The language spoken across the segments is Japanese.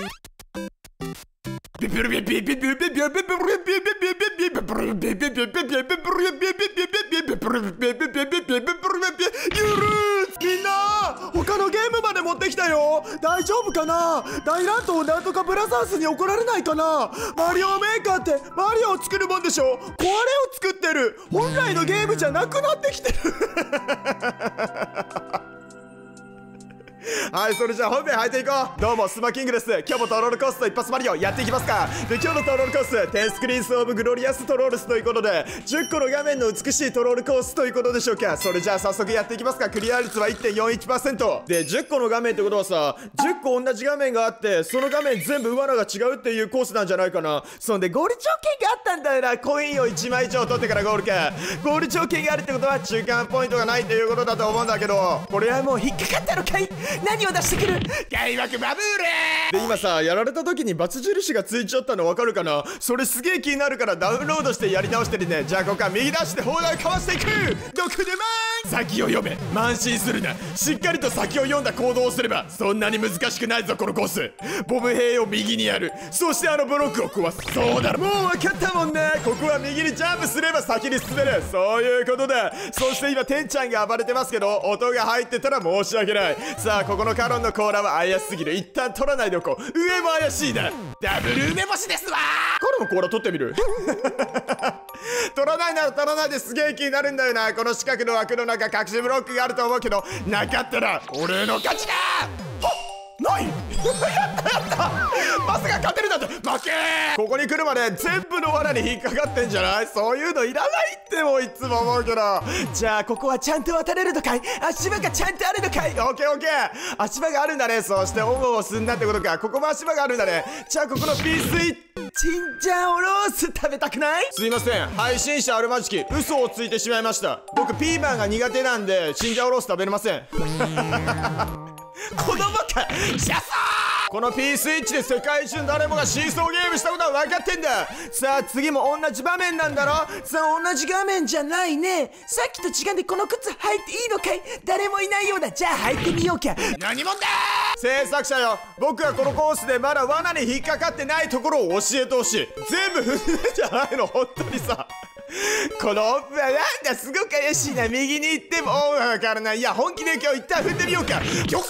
他のゲームまで持ってきたよ。大丈夫かな。大乱闘なんとかブラザーズに怒られないかな。マリオメーカーってマリオを作るもんでしょ。壊れを作ってる。本来のゲームじゃなくなってきてるはい、それじゃあ本編入っていこう。どうも、スマキングです。今日もトロールコースと一発マリオやっていきますか。で、今日のトロールコース、テンスクリーンスオブグロリアストロールスということで、10個の画面の美しいトロールコースということでしょうか。それじゃあ早速やっていきますか。クリア率は 1.41% で、10個の画面ってことはさ、10個同じ画面があって、その画面全部罠が違うっていうコースなんじゃないかな。そんでゴール条件があったんだよな。コインを1枚以上取ってからゴールか。ゴール条件があるってことは中間ポイントがないっていうことだと思うんだけど、これはもう引っかかったのかい。何を出してくる。開幕バブルで、今さ、やられた時にバツ印がついちゃったの分かるかな。それすげえ気になるからダウンロードしてやり直してるね。じゃあここから右出して砲台かわしていく。毒でまーん。先を読め。慢心するな。しっかりと先を読んだ行動をすればそんなに難しくないぞ、このコース。ボブ兵を右にやる。そしてあのブロックを壊す。そうだろ、もう分かったもんね。ここは右にジャンプすれば先に進める。そういうことだ。そして今てんちゃんが暴れてますけど、音が入ってたら申し訳ない。さあ、ここのカロンの甲羅は怪しすぎる。一旦取らないでおこう。上も怪しいな。ダブル梅干しですわー。彼の甲羅取ってみる取らないなら取らないで、すげえ気になるんだよな。この四角の枠の中、隠しブロックがあると思うけど、なかったら俺の勝ちだー。はっ、ないやったやったまさか勝てるなんて、負けー。ここに来るまで全部の罠に引っかかってんじゃない。そういうのいらないってもういつも思うけど。じゃあここはちゃんと渡れるのかい。足場がちゃんとあるのかい。オッケーオッケー、足場があるんだね。そしてオンを押すんだってことか。ここも足場があるんだね。じゃあここのピースイッチンジャンオロース食べたくない。すいません、配信者あるまじき嘘をついてしまいました。僕ピーマンが苦手なんでチンジャンオロース食べれません子供かシャソー。この P スイッチで世界中誰もがシーソーゲームしたことは分かってんだ。さあ次も同じ場面なんだろ。さあ同じ画面じゃないね。さっきと違うんで、この靴履いていいのかい。誰もいないようだ。じゃあ履いてみようか。何者だー。制作者よ、僕はこのコースでまだ罠に引っかかってないところを教えてほしい。全部不明じゃないの、本当にさこの音符はなんだ、すごく怪しいな。右に行っても音が分からない。いや本気で今日一旦踏んでみようか。曲線帝国。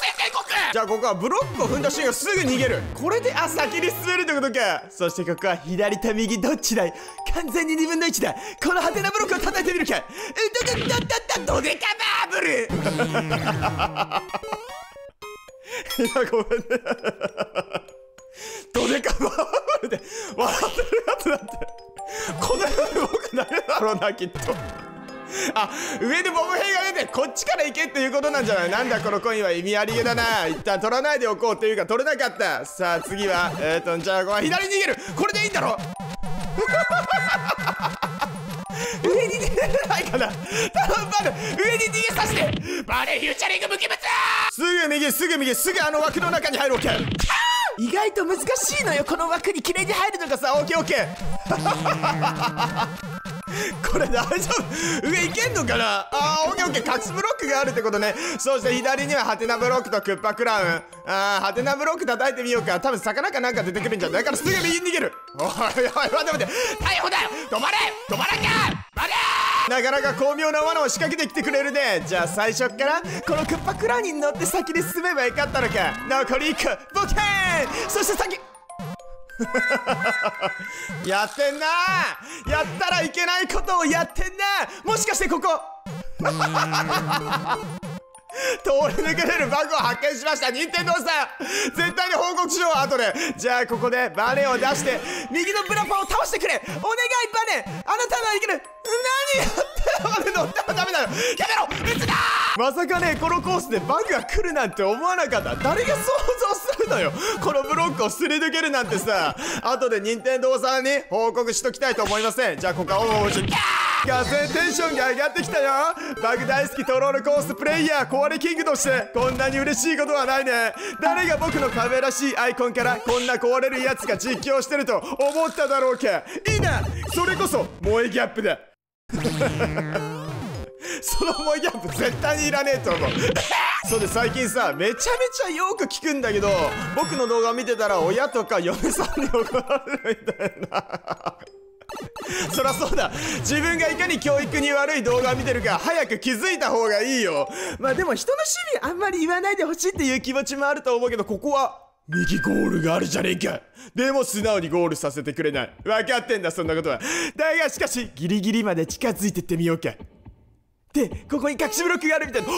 じゃあここはブロックを踏んだ瞬間すぐ逃げる。これであ先に進めるってことか。そしてここは左と右どっちだい。完全に2分の1だ。このハテナブロックを叩いてみるか。どでかバーブルいやごめんねどでかバーブルで笑ってるやつだってこの世の僕誰だろうな、きっと。あ、上でボブ兵が出てこっちから行けっていうことなんじゃない。なんだこのコインは意味ありげだな。一旦取らないでおこうっていうか取れなかった。さあ次はじゃあここは左に逃げる。これでいいんだろ上に逃げれないかな。頼むバル、上に逃げさせて。バレフューチャリング無機物。すぐ右すぐ右すぐあの枠の中に入ろうけ。意外と難しいのよ、この枠に綺麗に入るのがさ。オッケーオッケーこれ大丈夫、上行けんのかな。あー、オッケーオッケー、隠しブロックがあるってことね。そして左にはハテナブロックとクッパクラウン。ハテナブロック叩いてみようか。多分魚かなんか出てくるんじゃないから、すぐ右に逃げる。おいおい待て待て、逮捕だよ。止まれ止まらんかバレー。なかなか巧妙な罠を仕掛けてきてくれるね。じゃあ最初からこのクッパクラウンに乗って先に進めばよかったのか。残り1個ボケーン。そして先やってんな。やったらいけないことをやってんな。もしかしてここ通り抜けれるバグを発見しました。任天堂さん、絶対に報告しよう後で。じゃあここでバネを出して右のブラパンを倒してくれ。お願いバネ、あなたならいける。何やってんの、俺乗ったらダメだよ。やめろ撃つな。まさかね、このコースでバグが来るなんて思わなかった。誰が想像するのよ、このブロックをすり抜けるなんてさ。後で任天堂さんに報告しときたいと思いません。じゃあここはおおじガセテンションが上がってきたよ。バグ大好きトロールコースプレイヤー壊れキングとしてこんなに嬉しいことはないね。誰が僕の可愛らしいアイコンからこんな壊れるやつが実況してると思っただろうか。いいな、それこそ萌えギャップだその萌えギャップ絶対にいらねえと思うそうで最近さめちゃめちゃよく聞くんだけど、僕の動画見てたら親とか嫁さんに怒られるみたいなそりゃそうだ、自分がいかに教育に悪い動画を見てるか早く気づいた方がいいよ。まあでも人の趣味あんまり言わないでほしいっていう気持ちもあると思うけど、ここは右ゴールがあるじゃねえか。でも素直にゴールさせてくれない。分かってんだ、そんなことは。だがしかしギリギリまで近づいてってみようか。でここに隠しブロックがあるみたいな。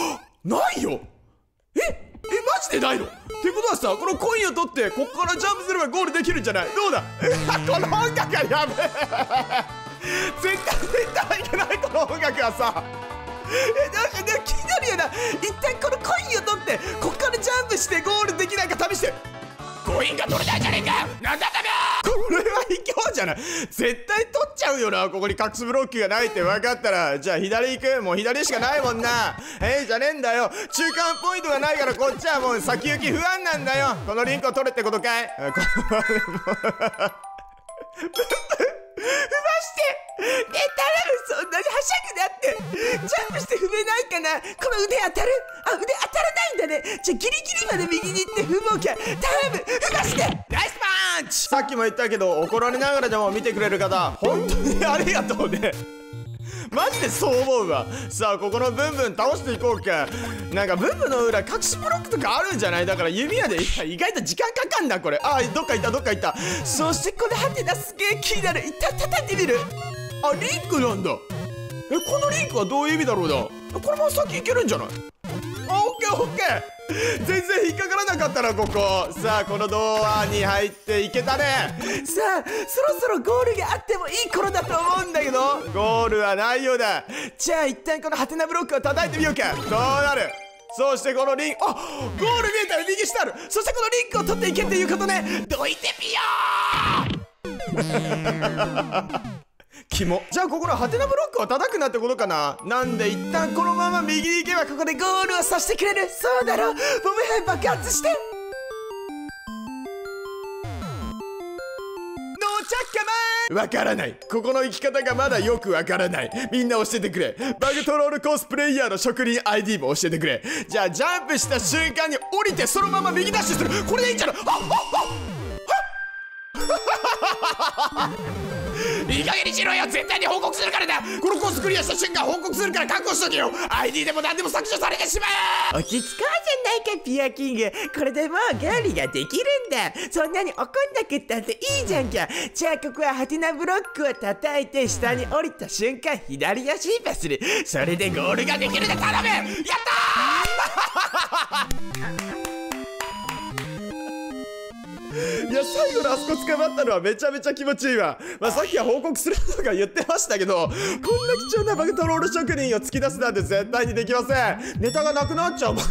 ないよ。えマジでないのってことはさ、このコインを取ってここからジャンプすればゴールできるんじゃない？どうだこの音楽はやべえ絶対いけない。この音楽はさなんか気になるよな。一旦このコインを取ってここからジャンプしてゴールできないか試して。コインが取れないじゃねえか。なんだてめえ、これは卑怯じゃない？絶対取っちゃうよな。ここに隠すブロックがないって分かったら、じゃあ左行く。もう左しかないもんな。じゃねえんだよ。中間ポイントがないからこっちはもう先行き不安なんだよ。このリンクを取れってことかい？これはもう踏まして、頼む、そんなにはしゃぐなって。ジャンプして踏めないかな。この腕当たる？あ、腕当たらないんだね。じゃギリギリまで右に行って踏もうか。頼む、踏まして。ナイスパンチ。さっきも言ったけど、怒られながらでも見てくれる方本当にありがとうねマジでそう思うわ。さあここのブンブン倒していこうか。なんかブンブンの裏隠しブロックとかあるんじゃない？だから弓矢で意外と時間かかんなこれ。あー、どっか行った。そしてこのハテナすげえ気になる。一旦叩いてみる。あ、リンクなんだ。このリンクはどういう意味だろうな。これも先行けるんじゃない？オッケー。全然引っかからなかったなここ。さあこのドアに入っていけたね。さあそろそろゴールがあってもいい頃だと思うんだけど、ゴールはないようだ。じゃあ一旦このハテナブロックを叩いてみようか。どうなる？そしてこのリンク、あ、ゴール見えたら右下ある。そしてこのリンクを取っていけっていうことね。どいてみよーキモ。じゃあここのハテナブロックを叩くなってことかな。なんで一旦このまま右に行けばここでゴールをさせてくれる。そうだろ、ボム兵爆発してノーチャッカマン。わからない、ここの生き方がまだよくわからない。みんな教えてくれ。バグトロールコースプレイヤーの職人 ID も教えてくれ。じゃあジャンプした瞬間に降りてそのまま右ダッシュする。これでいいんじゃない？いい加減にしろよ。絶対に報告するからな。このコースクリアした瞬間報告するから覚悟しとけよ。 ID でも何でも削除されてしまう。落ち着こうじゃないかピアキング。これでもう管理ができるんだ。そんなに怒んなくったっていいじゃんか。じゃあここはハテナブロックを叩いて下に降りた瞬間左足引っ張する。それでゴールができるんだ。頼む。やったーいや最後のあそこ捕まったのはめちゃめちゃ気持ちいいわ。まあ、さっきは報告するとか言ってましたけど、こんな貴重なバグトロール職人を突き出すなんて絶対にできません。ネタがなくなっちゃうもん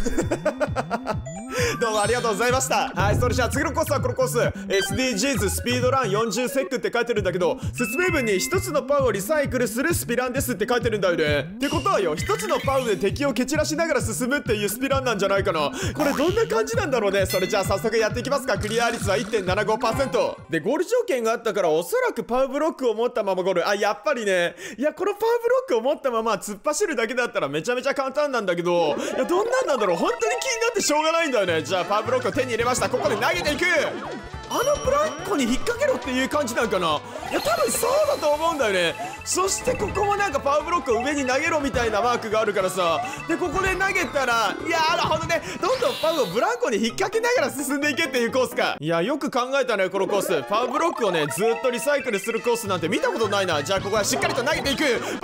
どうもありがとうございました。はい、それじゃあ次のコースはこのコース SDGs スピードラン40セックって書いてるんだけど、説明文に1つのパンをリサイクルするスピランですって書いてるんだよね。ってことはよ、1つのパンで敵を蹴散らしながら進むっていうスピランなんじゃないかな。これどんな感じなんだろうね。それじゃあ早速やっていきますか。クリア率は 1.75% でゴール条件があったから、おそらくパンブロックを持ったままゴール。あ、やっぱりね。いやこのパンブロックを持ったまま突っ走るだけだったらめちゃめちゃ簡単なんだけど、いやどんなんなんだろう。本当に気になってしょうがないんだよ。じゃあパワーブロックを手に入れました。ここで投げていく。あのブランコに引っ掛けろっていう感じなんかな。いや多分そうだと思うんだよね。そしてここもなんかパワーブロックを上に投げろみたいなマークがあるからさ。でここで投げたら、いやーなるほどね、どんどんパワーをブランコに引っ掛けながら進んでいけっていうコースか。いやよく考えたねこのコース。パワーブロックをねずっとリサイクルするコースなんて見たことないな。じゃあここはしっかりと投げていく。バッサバーン。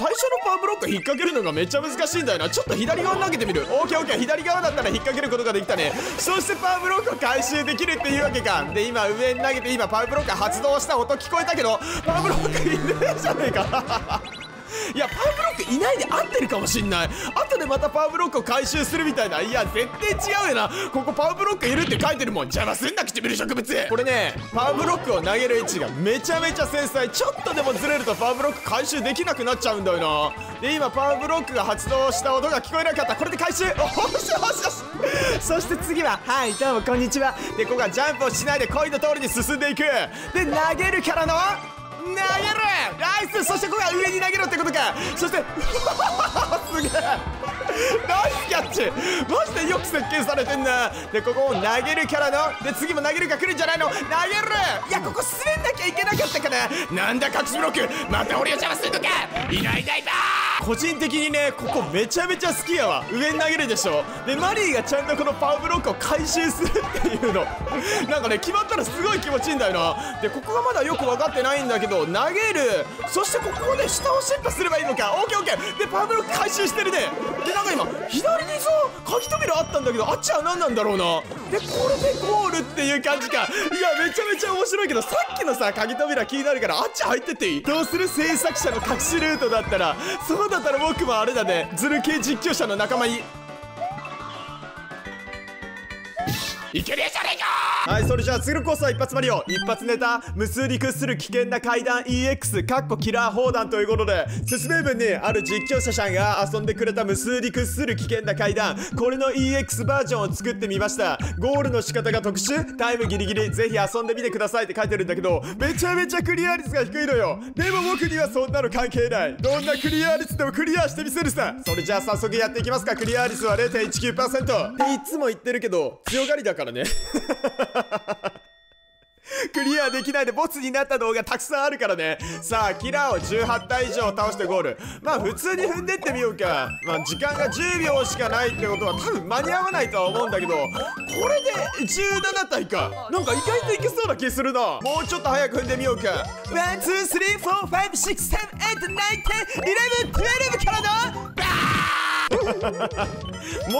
最初のパワーブロック引っ掛けるのがめっちゃ難しいんだよな。ちょっと左側に投げてみる。オーケーオーケー、左側だったら引っ掛けることができたね。そしてパワーブロックを回収できるっていうわけか。で今上に投げて、今パワーブロック発動した音聞こえたけど、パワーブロックいねえじゃねえかいやパワーブロックいないで合ってるかもしんない。後でまたパワーブロックを回収するみたいな。いや絶対違うよな。ここパワーブロックいるって書いてるもん。邪魔すんな唇植物。これね、パワーブロックを投げる位置がめちゃめちゃ繊細。ちょっとでもずれるとパワーブロック回収できなくなっちゃうんだよな。で今パワーブロックが発動した音が聞こえなかった。これで回収。おしよしよし。そして次は、はいどうもこんにちは。でここはジャンプをしないでコインの通りに進んでいく。で投げるからの投げる。ナイス。そしてここは上に投げろってことか。そしてすげえナイスキャッチ。マジでよく設計されてんな。でここを投げるキャラので次も投げるが来るんじゃないの。投げる。いやここ滑んなきゃいけなかったかな。なんだ隠しブロック、また俺を邪魔するのか。いないいないばー。個人的にねここめちゃめちゃ好きやわ。上に投げるでしょ。でマリーがちゃんとこのパワーブロックを回収するっていうのなんかね決まったらすごい気持ちいいんだよな。でここがまだよく分かってないんだけど、投げる。そしてここで下をシップすればいいのか。オッケーオッケー。でパワーブロック回収してるね。でなんか今左にそう鍵扉あったんだけど、あっちは何なんだろうな。でこれでゴールっていう感じか。いやめちゃめちゃ面白いけど、さっきのさ鍵扉気になるからあっち入ってっていい。どうする制作者の隠しルートだったら。そうだったら僕もあれだね、ズル系実況者の仲間にいけねえじゃねえか。はい、それじゃあ次のコースは一発マリオ一発ネタ無数に屈する危険な階段 EX かっこキラー砲弾ということで、説明文にある実況者さんが遊んでくれた無数に屈する危険な階段、これの EX バージョンを作ってみました。ゴールの仕方が特殊、タイムギリギリぜひ遊んでみてくださいって書いてるんだけど、めちゃめちゃクリア率が低いのよ。でも僕にはそんなの関係ない。どんなクリア率でもクリアしてみせるさ。それじゃあ早速やっていきますか。クリア率は 0.19% っていつも言ってるけど強がりだからねクリアできないでボツになった動画たくさんあるからね。さあキラーを18体以上倒してゴール。まあ普通に踏んでってみようか。まあ時間が10秒しかないってことは多分間に合わないとは思うんだけど、これで17体か。なんか意外といけそうな気するな。もうちょっと早く踏んでみようか。 1,2,3,4,5,6,7,8,9,10,11 からのバーンも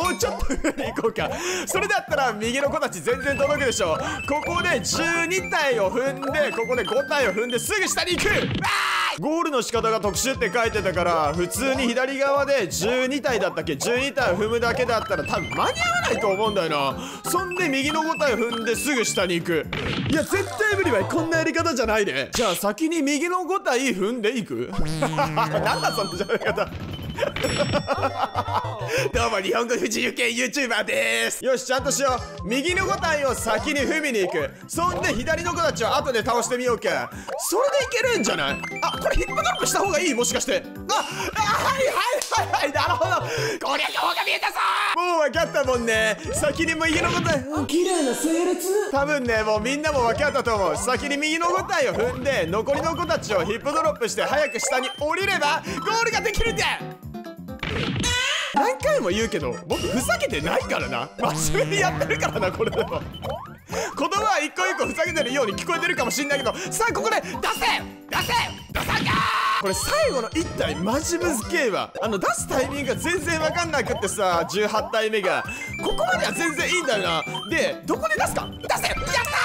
うちょっと上に行こうか。それだったら右の子たち全然届くでしょ。ここで12体を踏んで、ここで5体を踏んですぐ下に行く。ゴールの仕方が特殊って書いてたから、普通に左側で12体だったっけ、12体を踏むだけだったら多分間に合わないと思うんだよな。そんで右の5体を踏んですぐ下に行く。いや絶対無理はこんなやり方じゃないね。じゃあ先に右の5体踏んでいくなんだそのやり方どうも日本語不自由系 YouTuber でーす。よしちゃんとしよう。右の5体を先に踏みに行く。そんで左の子たちを後で倒してみようか。それでいけるんじゃない。あこれヒップドロップした方がいい、もしかして。あはいはいはいはい、なるほど。こりゃ顔が見えたぞ。もう分かったもんね。先に右の5体綺麗な整列。多分ねもうみんなも分かったと思う。先に右の5体を踏んで残りの子たちをヒップドロップして早く下に降りればゴールができるんだ。何回も言うけど僕ふざけてないからな。真面目にやってるからな。これでも言葉は一個一個ふざけてるように聞こえてるかもしんないけど、さあここで出せ出せ出さんかー。これ最後の1体マジむずけえわ。出すタイミングが全然わかんなくってさ、18体目がここまでは全然いいんだよな。でどこで出すか。出せやったー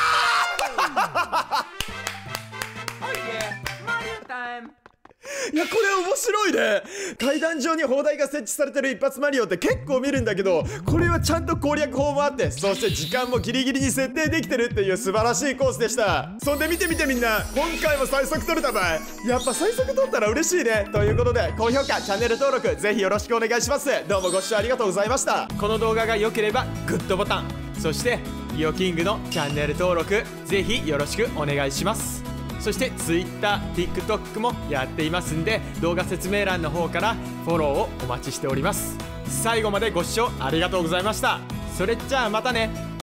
いやこれ面白いね。階段上に砲台が設置されてる一発マリオって結構見るんだけど、これはちゃんと攻略法もあって、そして時間もギリギリに設定できてるっていう素晴らしいコースでした。そんで見てみてみんな、今回も最速取れたばい。やっぱ最速取ったら嬉しいね。ということで高評価チャンネル登録ぜひよろしくお願いします。どうもご視聴ありがとうございました。この動画が良ければグッドボタン、そしてリオキングのチャンネル登録ぜひよろしくお願いします。そして Twitter、TikTok もやっていますんで、動画説明欄の方からフォローをお待ちしております。最後までご視聴ありがとうございました。それじゃあまたね。